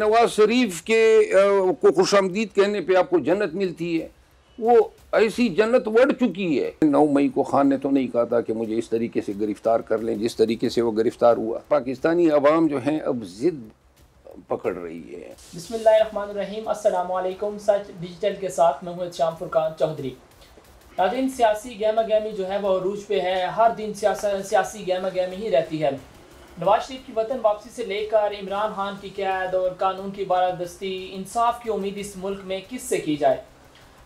नवाज शरीफ को खुशामदीद कहने पे आपको जन्नत मिलती है, वो ऐसी जन्नत बढ़ चुकी है। 9 मई को खान ने तो नहीं कहा था कि मुझे इस तरीके से गिरफ्तार कर लें जिस तरीके से वो गिरफ्तार हुआ। पाकिस्तानी अवाम जो है अब जिद पकड़ रही है। बिस्मिल्लाहिर्रहमानिर्रहीम, अस्सलामुअलैकुम। सच डिजिटल के साथ मैं हूं शाम फुरकान चौधरी। नाज़रीन, सियासी गहमा गहमी जो है वह अरूज पे है। हर दिन सियासी गहमा गहमी ही रहती है। नवाज शरीफ की वतन वापसी से लेकर इमरान खान की कैद और कानून की बारादस्ती, इंसाफ की उम्मीद इस मुल्क में किससे की जाए।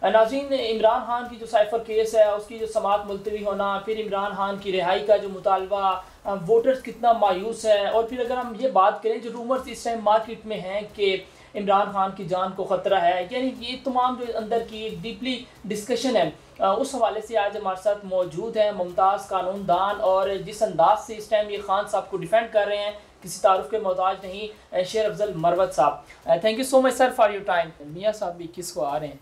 नाज़रीन, इमरान खान की जो साइफर केस है उसकी जो समाअत मुलतवी होना, फिर इमरान खान की रिहाई का जो मुतालबा, वोटर्स कितना मायूस है। और फिर अगर हम ये बात करें जो रूमर्स इस टाइम मार्केट में हैं कि इमरान खान की जान को ख़तरा है, यानी ये तमाम जो अंदर की एक डीपली डिस्कशन है उस हवाले से आज हमारे साथ मौजूद हैं मुमताज़ कानून दान। और जिस अंदाज से इस टाइम ये खान साहब को डिफेंड कर रहे हैं किसी तारुफ के मोहताज नहीं, शेर Afzal Marwat sahab. Thank you so much sir for your time. मियाँ साहब भी किसको आ रहे हैं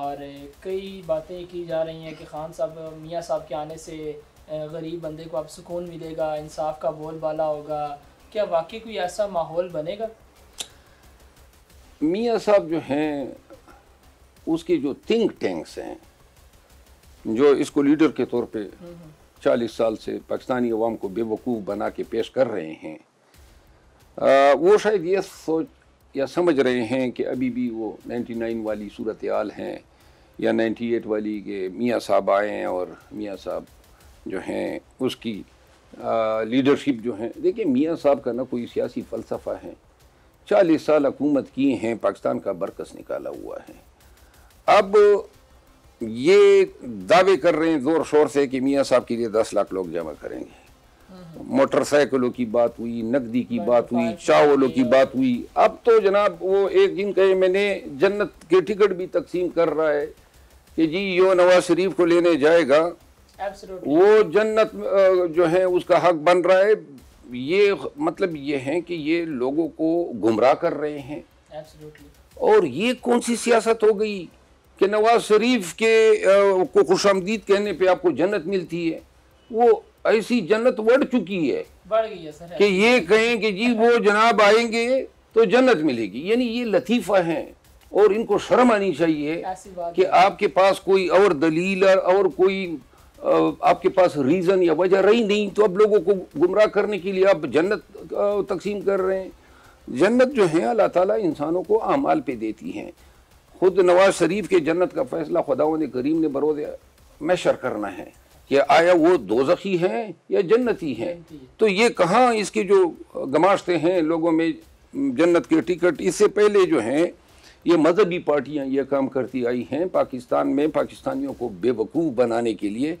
और कई बातें की जा रही हैं कि खान साहब मियाँ साहब के आने से गरीब बंदे को अब सुकून मिलेगा, इंसाफ का बोलबाला होगा। क्या वाकई कोई ऐसा माहौल बनेगा? मियाँ साहब जो हैं उसके जो थिंक टैंक्स हैं जो इसको लीडर के तौर पे 40 साल से पाकिस्तानी अवाम को बेवकूफ़ बना के पेश कर रहे हैं, वो शायद ये सोच या समझ रहे हैं कि अभी भी वो 99 वाली सूरत हाल हैं या 98 वाली के मियाँ साहब आए हैं और मियाँ साहब जो हैं उसकी लीडरशिप जो है। देखिए, मियाँ साहब का ना कोई सियासी फ़लसफ़ा है। 40 साल हुकूमत की हैं, पाकिस्तान का बरकस निकाला हुआ है। अब ये दावे कर रहे हैं ज़ोर शोर से कि मियाँ साहब के लिए 10 लाख लोग जमा करेंगे। मोटरसाइकिलों की बात हुई, नकदी की बात हुई, चावलों की बात हुई। अब तो जनाब वो एक दिन कहे मैंने जन्नत के टिकट भी तकसीम कर रहा है कि जी यो नवाज शरीफ को लेने जाएगा वो जन्नत जो है उसका हक बन रहा है। ये मतलब ये है कि ये लोगों को गुमराह कर रहे हैं। और ये कौन सी सियासत हो गई कि नवाज शरीफ को खुशामदीद कहने पर आपको जन्नत मिलती है? वो ऐसी जन्नत बढ़ चुकी है, बढ़ गई है सर, कि ये कहें कि जी वो जनाब आएंगे तो जन्नत मिलेगी। यानी ये लतीफ़ा है और इनको शर्म आनी चाहिए कि आपके पास कोई और दलील और कोई आपके पास रीज़न या वजह रही नहीं, तो अब लोगों को गुमराह करने के लिए आप जन्नत तकसीम कर रहे हैं। जन्नत जो है अल्लाह ताला इंसानों को आमाल पे देती हैं। ख़ुद नवाज शरीफ के जन्नत का फ़ैसला खुदावंद करीम ने बरोज़ महशर करना है कि आया वो दोज़खी है या जन्नती है। तो ये कहाँ इसकी जो गमाशतें हैं लोगों में जन्नत के टिकट, इससे पहले जो हैं ये मजहबी पार्टियाँ ये काम करती आई हैं पाकिस्तान में पाकिस्तानियों को बेवकूफ़ बनाने के लिए।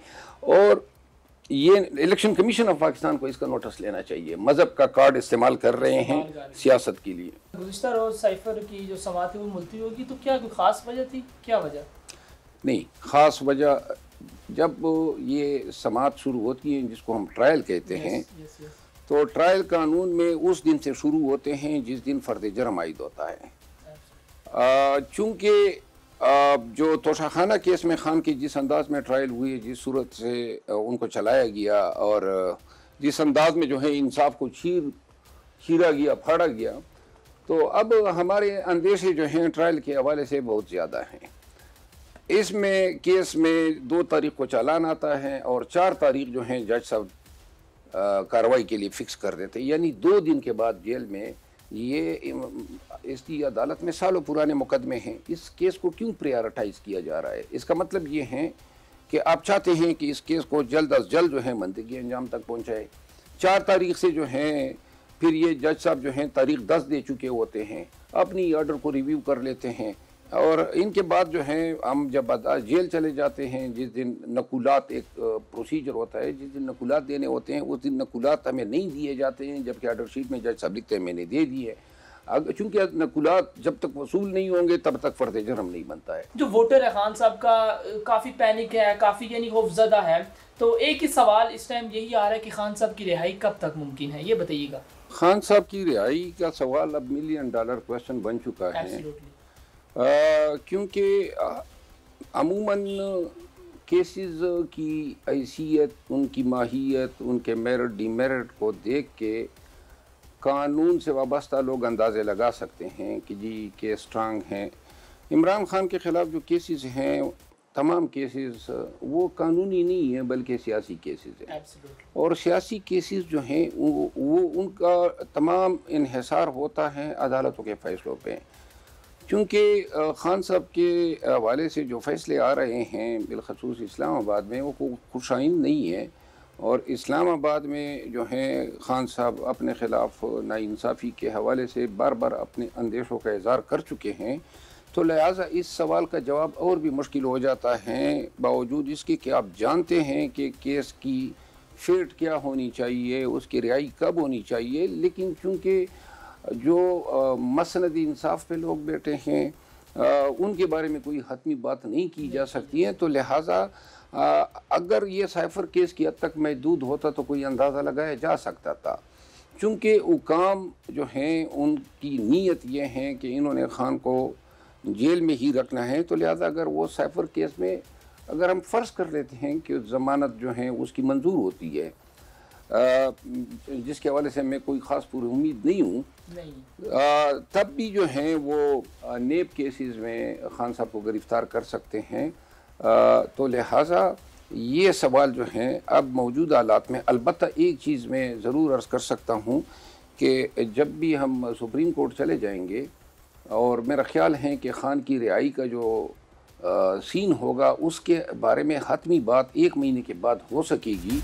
और ये इलेक्शन कमीशन ऑफ पाकिस्तान को इसका नोटिस लेना चाहिए, मज़हब का कार्ड इस्तेमाल कर रहे हैं सियासत के लिए। गुज़िश्ता रोज़ साइफर की जो समाअत है वो मुलतवी होगी, तो क्या कोई ख़ास वजह थी? क्या वजह? नहीं, ख़ास वजह जब ये समाअत शुरू होती है जिसको हम ट्रायल कहते हैं तो ट्रायल कानून में उस दिन से शुरू होते हैं जिस दिन फर्द जर्म आयद होता है। चूँकि जो तोशाखाना केस में खान के जिस अंदाज में ट्रायल हुई, जिस सूरत से उनको चलाया गया और जिस अंदाज में जो है इंसाफ को छीरा गया, फाड़ा गया, तो अब हमारे अंदेशे जो हैं ट्रायल के हवाले से बहुत ज़्यादा हैं। इसमें केस में 2 तारीख को चालान आता है और 4 तारीख जो है जज साहब कार्रवाई के लिए फ़िक्स कर देते हैं। यानी 2 दिन के बाद जेल में ये इसकी अदालत में सालों पुराने मुकदमे हैं। इस केस को क्यों प्रायोरिटाइज़ किया जा रहा है? इसका मतलब ये है कि आप चाहते हैं कि इस केस को जल्द अज जल्द जो है मंतकी अंजाम तक पहुँचाए। 4 तारीख से जो है फिर ये जज साहब जो हैं तारीख 10 दे चुके होते हैं, अपनी ऑर्डर को रिव्यू कर लेते हैं। और इनके बाद जो है हम जब जेल चले जाते हैं, जिस दिन नकूलात एक प्रोसीजर होता है, जिस दिन नकूलात देने होते हैं उस दिन नकूलात हमें नहीं दिए जाते हैं, जबकि ऑर्डर शीट में जज साहब लिखते हैं मैंने दे दिए। अगर चूँकि नकूलात जब तक वसूल नहीं होंगे तब तक फर्द जर्म नहीं बनता है। जो वोटर है खान साहब का काफ़ी पैनिक है, काफ़ी यानी खौफजदा है। तो एक ही सवाल इस टाइम यही आ रहा है कि खान साहब की रिहाई कब तक मुमकिन है, ये बताइएगा। खान साहब की रिहाई का सवाल अब $1 मिलियन क्वेश्चन बन चुका है, क्योंकि अमूमन केसेस की हैसियत, उनकी माहियत, उनके मेरिट डीमेरिट को देख के कानून से वाबस्ता लोग अंदाजे लगा सकते हैं कि जी के स्ट्रांग हैं। इमरान खान के ख़िलाफ़ जो केसेस हैं तमाम केसेस वो कानूनी नहीं हैं बल्कि सियासी केसेस हैं। और सियासी केसेस जो हैं वो उनका तमाम इन्हिसार होता है अदालतों के फ़ैसलों पे। क्योंकि खान साहब के हवाले से जो फ़ैसले आ रहे हैं बिलखसूस इस्लामाबाद में वो खुशाइन नहीं है। और इस्लामाबाद में जो है खान साहब अपने ख़िलाफ़ नाइंसाफ़ी के हवाले से बार बार अपने अंदेशों का इज़हार कर चुके हैं, तो लिहाजा इस सवाल का जवाब और भी मुश्किल हो जाता है बावजूद इसके कि आप जानते हैं कि केस की फेट क्या होनी चाहिए, उसकी रिहाई कब होनी चाहिए। लेकिन चूँकि जो मसनद इंसाफ पे लोग बैठे हैं उनके बारे में कोई हतमी बात नहीं की जा सकती है, तो लिहाजा अगर ये साइफर केस की हद तक महदूद होता तो कोई अंदाज़ा लगाया जा सकता था। चूँकि हुकाम जो हैं उनकी नीयत ये है कि इन्होंने खान को जेल में ही रखना है, तो लिहाजा अगर वो साइफर केस में अगर हम फ़र्ज़ कर लेते हैं कि ज़मानत जो है उसकी मंजूर होती है, जिसके हवाले से मैं कोई ख़ास पूरी उम्मीद नहीं हूँ, तब भी जो हैं वो नेब केसेस में खान साहब को गिरफ़्तार कर सकते हैं। तो लिहाजा ये सवाल जो हैं अब मौजूदा हालात में, अलबत्ता एक चीज़ मैं ज़रूर अर्ज़ कर सकता हूँ कि जब भी हम सुप्रीम कोर्ट चले जाएंगे और मेरा ख्याल है कि खान की रिहाई का जो सीन होगा उसके बारे में हतमी बात एक महीने के बाद हो सकेगी।